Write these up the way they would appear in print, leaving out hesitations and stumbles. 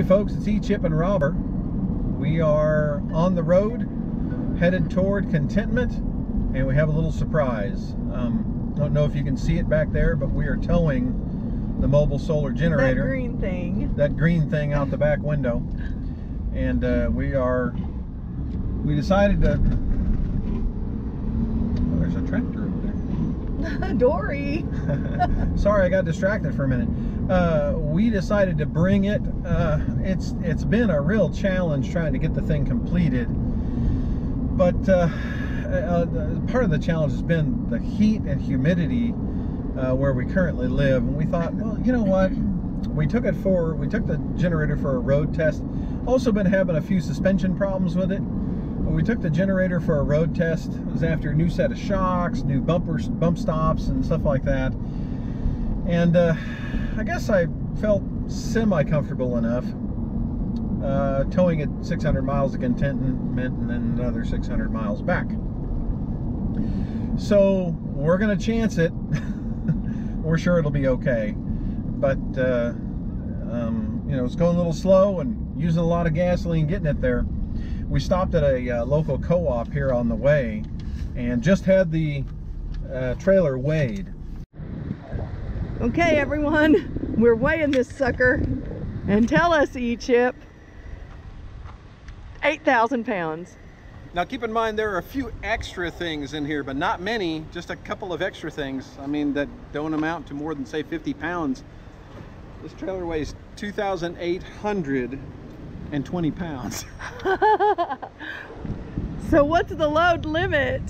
Hey folks, it's E-Chip and Robber. We are on the road, headed toward Contentment, and we have a little surprise. Don't know if you can see it back there, but we are towing the mobile solar generator. That green thing. That green thing out the back window. And we decided to... Oh, there's a tractor over there. Dory! Sorry, I got distracted for a minute. We decided to bring it. It's been a real challenge trying to get the thing completed, but part of the challenge has been the heat and humidity where we currently live. And we thought, well, you know what? We took the generator for a road test. Also been having a few suspension problems with it. But we took the generator for a road test. It was after a new set of shocks, new bumpers, bump stops, and stuff like that. And I guess I felt semi-comfortable enough towing it 600 miles to Contentment and then another 600 miles back. So we're gonna chance it. We're sure it'll be okay, but you know, it's going a little slow and using a lot of gasoline getting it there. We stopped at a local co-op here on the way and just had the trailer weighed. Okay, everyone, we're weighing this sucker, and tell us, E-Chip, 8,000 pounds. Now keep in mind there are a few extra things in here, but not many, just a couple of extra things, I mean, that don't amount to more than, say, 50 pounds. This trailer weighs 2,820 pounds. So what's the load limit?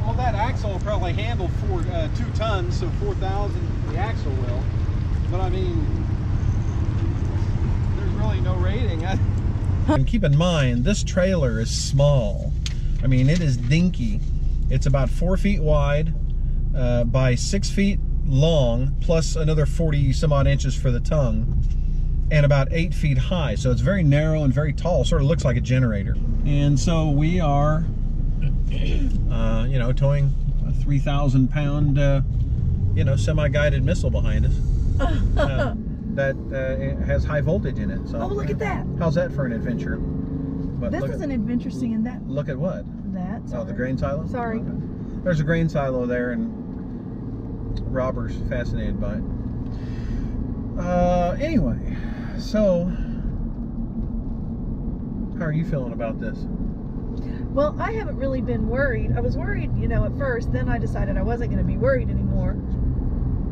Well, that axle will probably handle 2 tons, so 4,000 the axle will. But I mean, there's really no rating. And keep in mind, this trailer is small. I mean, it is dinky. It's about 4 feet wide by 6 feet long, plus another 40 some odd inches for the tongue, and about 8 feet high. So it's very narrow and very tall, sort of looks like a generator. And so we are you know, towing a 3,000 pound, you know, semi-guided missile behind us that has high voltage in it. So, oh, look at that! How's that for an adventure? But this is an adventure seeing that. Look at what? That. Sorry. Oh, the grain silo? Sorry. Okay. There's a grain silo there, and Robber's fascinated by it. Anyway, so how are you feeling about this? Well, I haven't really been worried. I was worried, you know, at first. Then I decided I wasn't going to be worried anymore.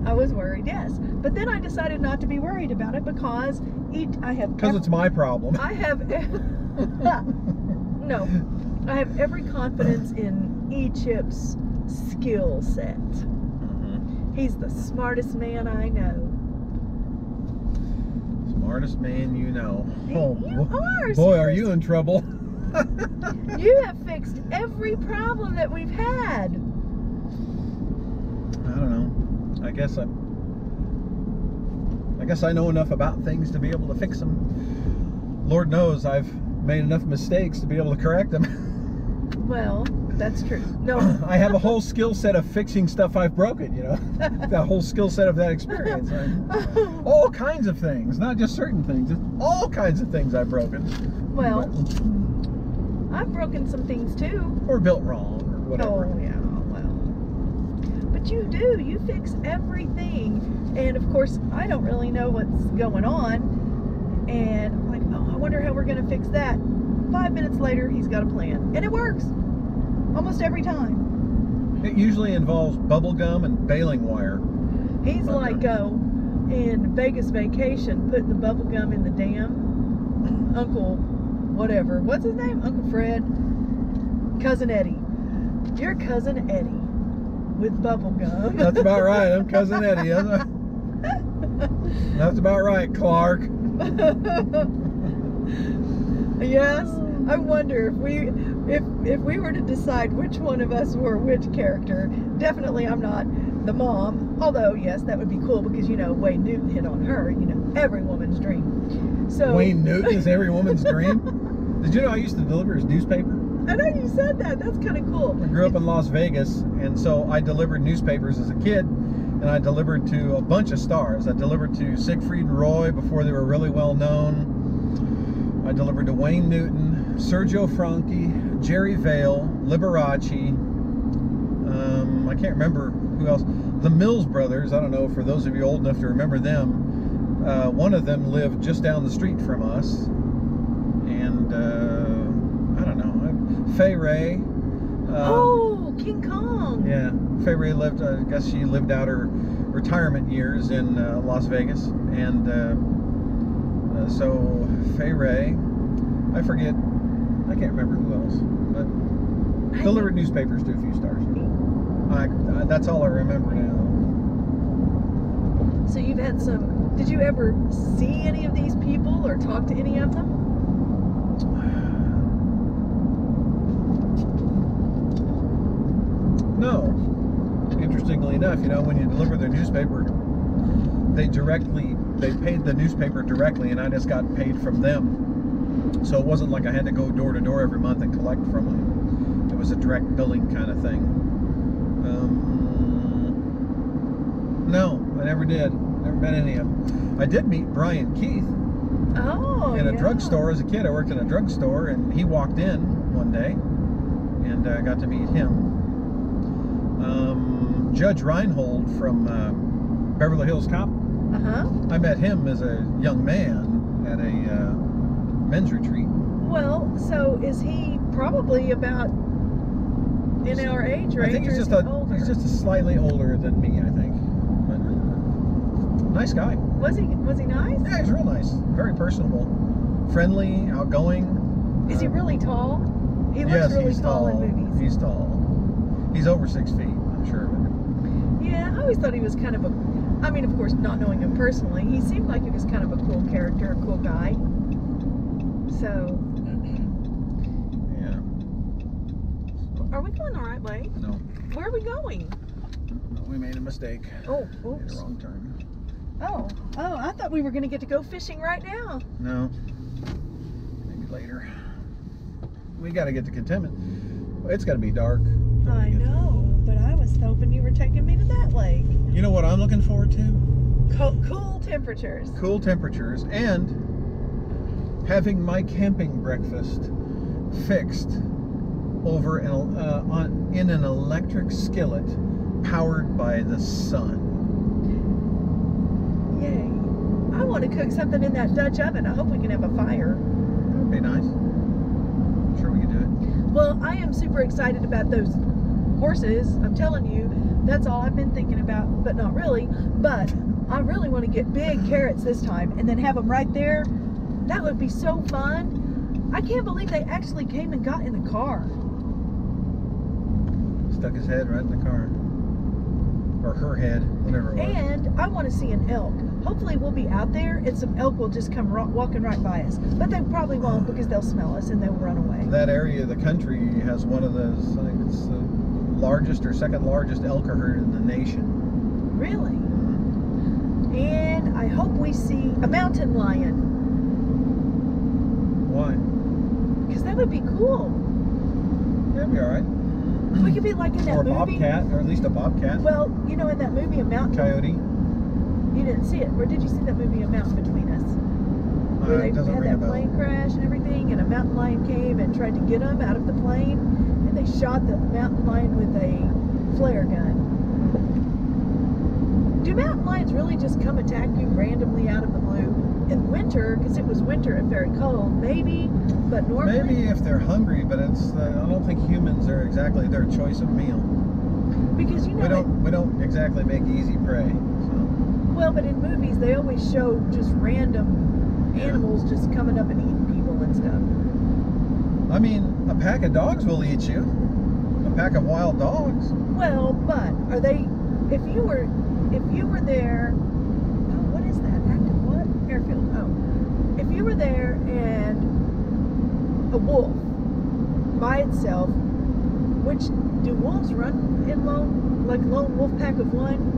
I was worried, yes. But then I decided not to be worried about it because because it's my problem. I have every confidence in E-Chip's skill set. He's the smartest man I know. Smartest man you know. Oh, you are. Boy, are you in trouble. You have fixed every problem that we've had. I don't know. I guess I know enough about things to be able to fix them. Lord knows I've made enough mistakes to be able to correct them. Well, that's true. No, I have a whole skill set of fixing stuff I've broken, you know. That whole skill set of that experience. All kinds of things, not just certain things. All kinds of things I've broken. Well, I've broken some things too. Or built wrong or whatever. Oh yeah, well. But you do, you fix everything. And of course, I don't really know what's going on. And I'm like, oh, I wonder how we're gonna fix that. 5 minutes later, he's got a plan. And it works, almost every time. It usually involves bubble gum and baling wire. He's like, in Vegas Vacation, putting the bubble gum in the dam. Uncle whatever. What's his name? Uncle Fred. Cousin Eddie. You're Cousin Eddie with bubble gum. That's about right. I'm Cousin Eddie. That's about right, Clark. Yes. I wonder if we were to decide which one of us were which character. Definitely I'm not the mom. Although, yes, that would be cool because, you know, Wayne Newton hit on her. You know, every woman's dream. So Wayne Newton is every woman's dream? Did you know I used to deliver his newspaper? I know you said that. That's kind of cool. I grew up in Las Vegas, and so I delivered newspapers as a kid. and I delivered to a bunch of stars. I delivered to Siegfried and Roy before they were really well known. I delivered to Wayne Newton, Sergio Franchi, Jerry Vale, Liberace, I can't remember who else. The Mills Brothers, I don't know, for those of you old enough to remember them, one of them lived just down the street from us, and I don't know, Fay Wray. Oh, King Kong. Yeah, Fay Wray lived, I guess she lived out her retirement years in Las Vegas, and so Fay Wray, I forget, I can't remember who else, but delivered newspapers to a few stars. That's all I remember now. So you've had some, did you ever see any of these people or talk to any of them? No. Interestingly enough, you know, when you deliver the newspaper, they paid the newspaper directly, and I just got paid from them. So it wasn't like I had to go door to door every month and collect from them. It was a direct billing kind of thing. No, I never did. Never met any of them. I did meet Brian Keith. Oh, in a drugstore as a kid. I worked in a drugstore, and he walked in one day, and I got to meet him. Judge Reinhold from Beverly Hills Cop. I met him as a young man at a men's retreat. Well, so is he probably about in our age range? I think he's just older. He's just slightly older than me, I think. But nice guy. Was he nice? Yeah, he's real nice. Very personable, friendly, outgoing. Is he really tall? He looks really tall in movies. He's tall. He's over 6 feet, I'm sure. Yeah, I always thought he was kind of a, I mean, of course, not knowing him personally, he seemed like he was kind of a cool character, a cool guy. So. Yeah. Are we going the right way? No. Where are we going? No, we made a mistake. Oh, oops. Made a wrong turn. Oh, oh, I thought we were going to get to go fishing right now. No. Maybe later. We got to get to Contentment. It's got to be dark. I know, but I was hoping you were taking me to that lake. You know what I'm looking forward to? Cool temperatures. Cool temperatures, and having my camping breakfast fixed over in an electric skillet powered by the sun. Yay. I want to cook something in that Dutch oven. I hope we can have a fire. That would be nice. I'm sure we can do it. Well, I am super excited about those horses, I'm telling you. That's all I've been thinking about, but not really. But I really want to get big carrots this time and then have them right there. That would be so fun. I can't believe they actually came and got in the car. Stuck his head right in the car. Or her head, whatever it was. And I want to see an elk. Hopefully we'll be out there and some elk will just come walking right by us. But they probably won't because they'll smell us and they'll run away. That area of the country has one of those, I think it's the largest or second largest elk herd in the nation. Really? And I hope we see a mountain lion. Why? Because that would be cool. That'd be all right. We could be like in that movie. Or a bobcat, or at least a bobcat. Well, you know, in that movie, A Mountain... Coyote. You didn't see it. Or did you see that movie, A Mountain Between Us? Where they had that plane crash and everything, and a mountain lion came and tried to get them out of the plane, and they shot the mountain lion with a flare gun. Do mountain lions really just come attack you randomly out of the blue? In winter, because it was winter and very cold, maybe, but normally... Maybe if they're hungry, but it's, I don't think humans are exactly their choice of meal. Because, you know... We don't exactly make easy prey, so... Well, but in movies, they always show just random animals just coming up and eating people and stuff. I mean, a pack of dogs will eat you. A pack of wild dogs. Well, but are they... If you were there... If you were there and a wolf by itself, which do wolves run in lone wolf pack of one?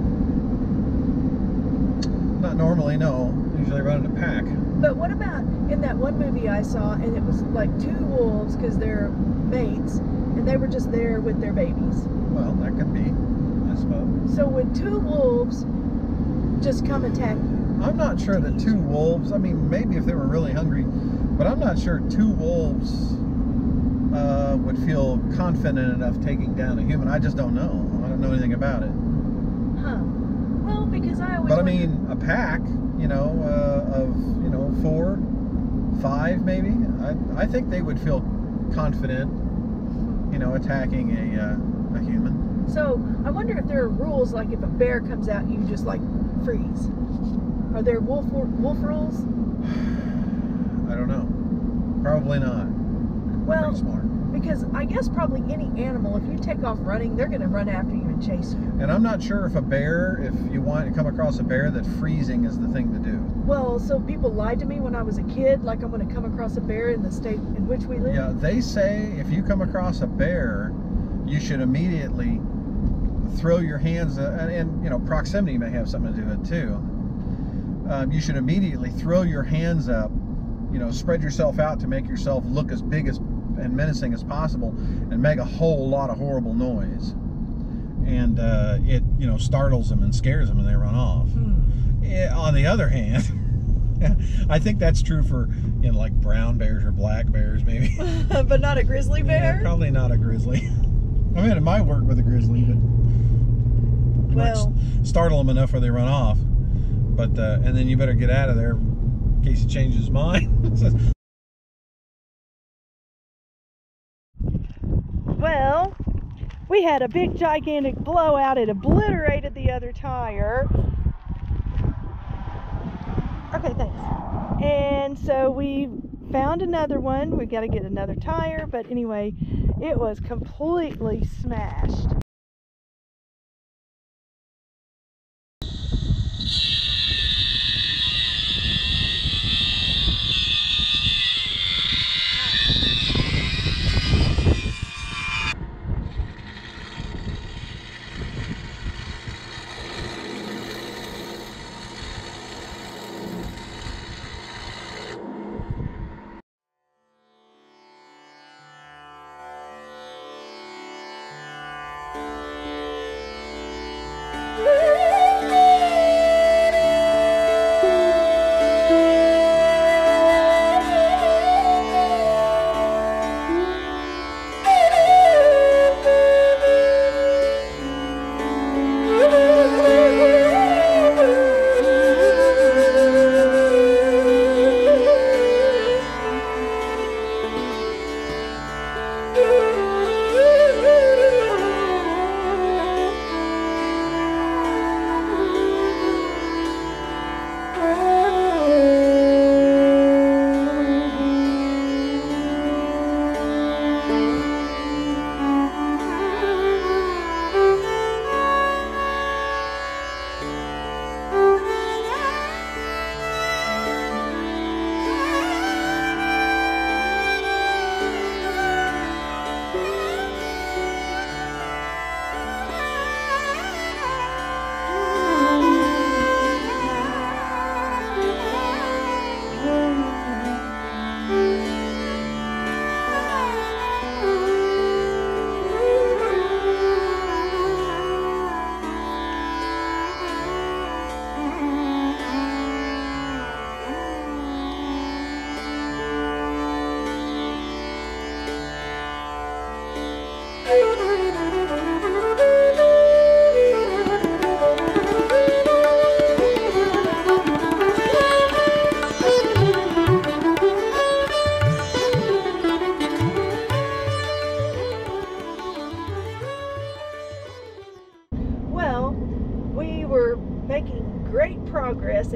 Not normally, no. Usually run in a pack. But what about in that one movie I saw, and it was like two wolves because they're mates, and they were just there with their babies? Well, that could be. I smoke. So would two wolves just come attack you? I'm not sure that two wolves, I mean, maybe if they were really hungry, but I'm not sure two wolves would feel confident enough taking down a human. I just don't know. I don't know anything about it. Huh. Well, because I always... But I mean, a pack, you know, of, you know, 4, 5 maybe, I think they would feel confident, you know, attacking a human. So I wonder if there are rules, like if a bear comes out, you just like freeze. Are there wolf rules? I don't know. Probably not. Well, smart. Because I guess probably any animal, if you take off running, they're going to run after you and chase you. And I'm not sure if a bear, if you want to come across a bear, that freezing is the thing to do. Well, so people lied to me when I was a kid, like I'm going to come across a bear in the state in which we live. Yeah, they say if you come across a bear, you should immediately throw your hands, and you know, proximity may have something to do with it too. You should immediately throw your hands up, you know, spread yourself out to make yourself look as big as and menacing as possible, and make a whole lot of horrible noise, and it, you know, startles them and scares them, and they run off. Hmm. Yeah, on the other hand, I think that's true for, you know, like brown bears or black bears, maybe. But not a grizzly bear. Yeah, probably not a grizzly. I mean, it might work with a grizzly, but it might startle them enough where they run off. But and then you better get out of there in case he changes his mind. Well, we had a big gigantic blowout. It obliterated the other tire. Okay, thanks. And so we found another one. We got to get another tire, but anyway, it was completely smashed.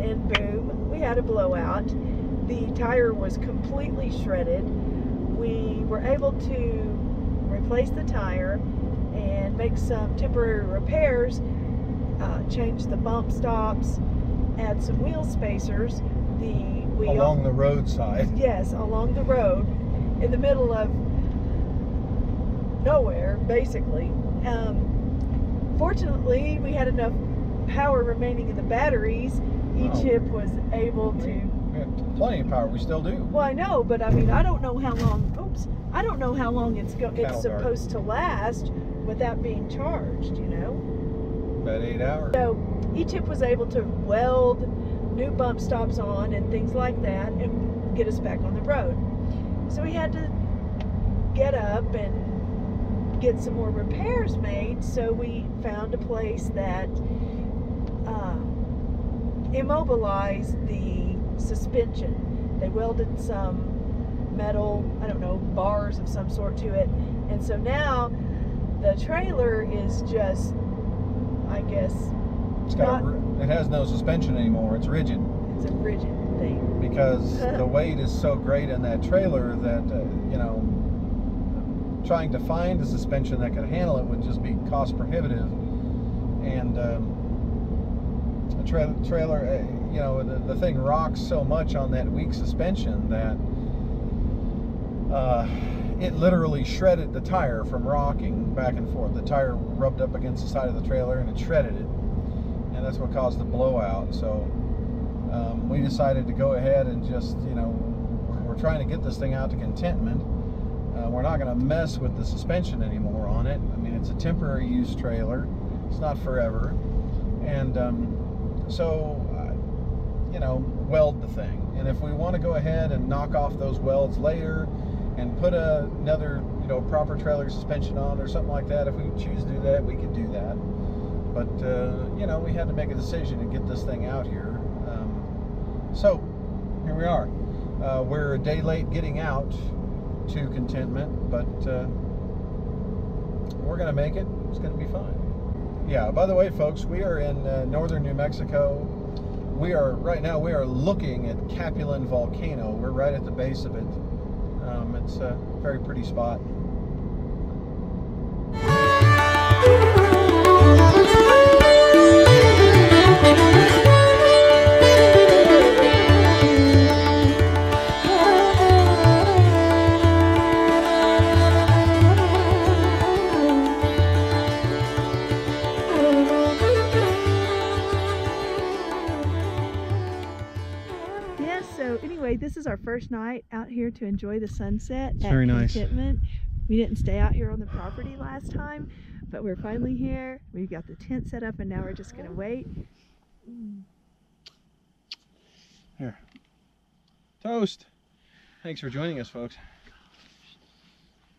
And boom, we had a blowout. The tire was completely shredded. We were able to replace the tire and make some temporary repairs, change the bump stops, add some wheel spacers. Along the roadside. Yes, along the road, in the middle of nowhere, basically. Fortunately, we had enough power remaining in the batteries. E-Chip was able to... We had plenty of power. We still do. Well, I know, but I mean, I don't know how long... Oops. I don't know how long it's supposed to last without being charged, you know? About 8 hours. So E-Chip was able to weld new bump stops on and things like that and get us back on the road. So we had to get up and get some more repairs made, so we found a place that immobilized the suspension. They welded some metal, I don't know, bars of some sort to it, and so now the trailer is just, I guess, it has no suspension anymore. It's rigid. It's a rigid thing. Because the weight is so great in that trailer that, you know, trying to find a suspension that could handle it would just be cost prohibitive. And a trailer, you know, the thing rocks so much on that weak suspension that it literally shredded the tire from rocking back and forth. The tire rubbed up against the side of the trailer and it shredded it. And that's what caused the blowout. So we decided to go ahead and just, you know, we're trying to get this thing out to Contentment. We're not going to mess with the suspension anymore on it. I mean, it's a temporary use trailer. It's not forever. And you know, weld the thing. And if we want to go ahead and knock off those welds later and put another, you know, proper trailer suspension on or something like that, if we choose to do that, we could do that. But, you know, we had to make a decision to get this thing out here. So, here we are. We're a day late getting out to Contentment, but we're going to make it. It's going to be fine. Yeah, by the way, folks, we are in northern New Mexico. We are, right now, we are looking at Capulin Volcano. We're right at the base of it. It's a very pretty spot. This is our first night out here to enjoy the sunset at Contentment. We didn't stay out here on the property last time, but we're finally here. We've got the tent set up and now we're just going to wait. Here. Toast. Thanks for joining us, folks.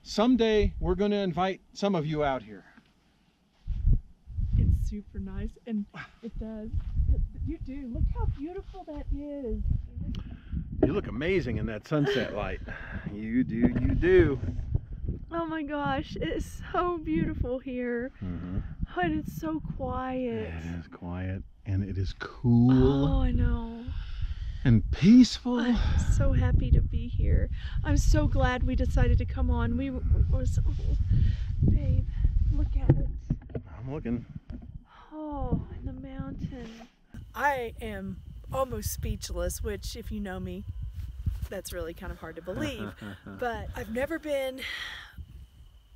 Someday we're going to invite some of you out here. It's super nice, and it does. You do. Look how beautiful that is. You look amazing in that sunset light. You do, you do. Oh my gosh, it's so beautiful here. Mm-hmm. Oh, and it's so quiet. It is quiet, and it is cool. Oh, I know. And peaceful. I'm so happy to be here. I'm so glad we decided to come on. We were so... Babe, look at it. I'm looking. Oh, and the mountain. I am almost speechless, which, if you know me, that's really kind of hard to believe. But I've never been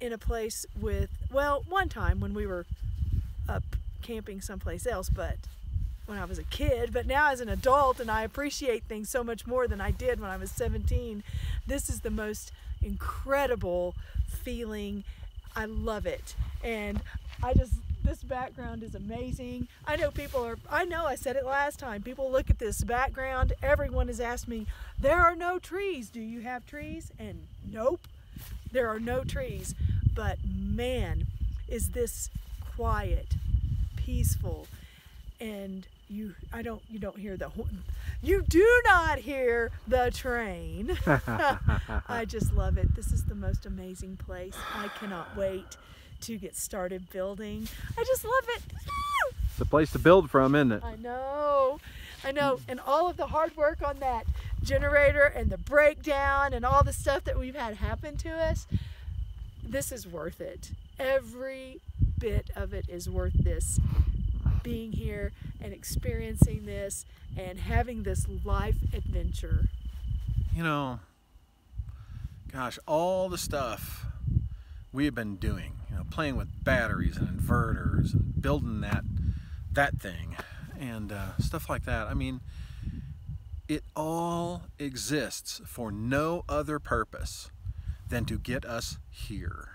in a place with, well, one time when we were up camping someplace else, but when I was a kid. But now as an adult, and I appreciate things so much more than I did when I was 17, this is the most incredible feeling. I love it. And I just, this background is amazing. I know people are, I know I said it last time, people look at this background, everyone has asked me, there are no trees, do you have trees? And nope, there are no trees. But man, is this quiet, peaceful, and you don't hear the horn. You do not hear the train. I just love it. This is the most amazing place. I cannot wait to get started building. I just love it. It's a place to build from, isn't it? I know. I know. And all of the hard work on that generator and the breakdown and all the stuff that we've had happen to us, this is worth it. Every bit of it is worth this. Being here and experiencing this and having this life adventure. You know, gosh, all the stuff we have been doing, you know, playing with batteries and inverters and building that thing and stuff like that. I mean, it all exists for no other purpose than to get us here.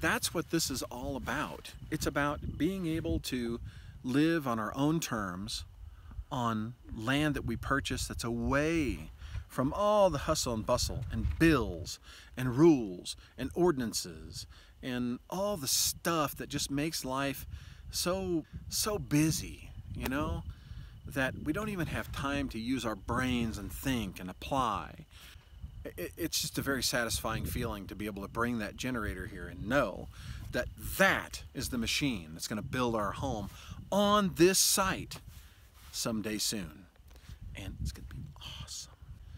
That's what this is all about. It's about being able to live on our own terms on land that we purchase that's away from all the hustle and bustle and bills and rules and ordinances and all the stuff that just makes life so busy, you know, that we don't even have time to use our brains and think and apply. It's just a very satisfying feeling to be able to bring that generator here and know that that is the machine that's going to build our home on this site someday soon. And it's going to be awesome.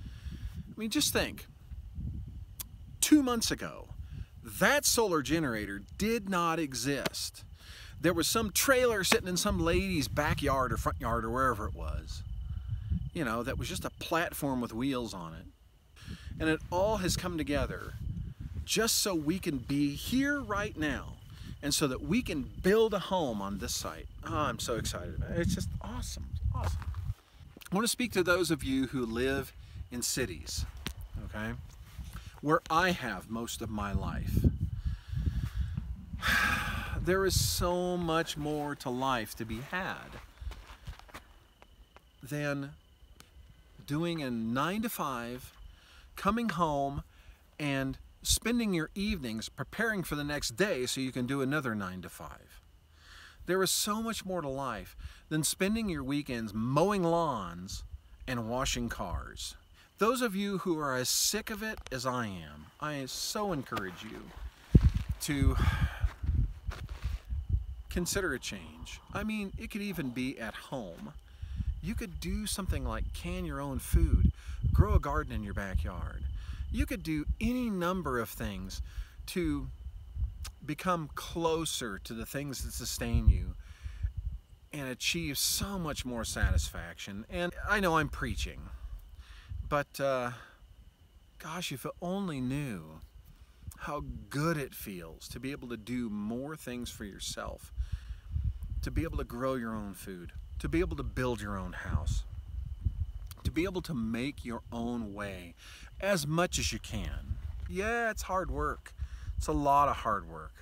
I mean, just think, 2 months ago, that solar generator did not exist. There was some trailer sitting in some lady's backyard or front yard or wherever it was, you know, that was just a platform with wheels on it. And it all has come together just so we can be here right now and so that we can build a home on this site. Oh, I'm so excited. It's just awesome. It's awesome. I want to speak to those of you who live in cities, okay, where I have most of my life. There is so much more to life to be had than doing a 9-to-5, coming home and spending your evenings preparing for the next day so you can do another 9-to-5. There is so much more to life than spending your weekends mowing lawns and washing cars. Those of you who are as sick of it as I am, I so encourage you to consider a change. I mean, it could even be at home. You could do something like can your own food, grow a garden in your backyard. You could do any number of things to become closer to the things that sustain you and achieve so much more satisfaction. And I know I'm preaching, but gosh, if I only knew how good it feels to be able to do more things for yourself, to be able to grow your own food, to be able to build your own house, to be able to make your own way as much as you can. Yeah, it's hard work. It's a lot of hard work.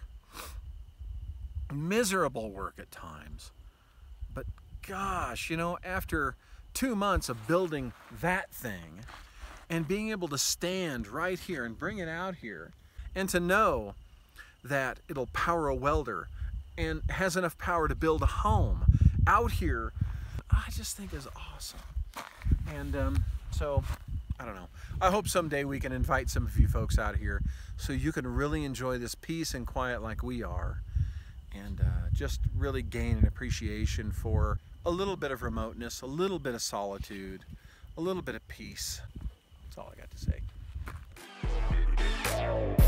Miserable work at times. But gosh, you know, after 2 months of building that thing and being able to stand right here and bring it out here, and to know that it'll power a welder and has enough power to build a home out here, I just think is awesome. And so, I don't know. I hope someday we can invite some of you folks out here so you can really enjoy this peace and quiet like we are, and just really gain an appreciation for a little bit of remoteness, a little bit of solitude, a little bit of peace. That's all I got to say.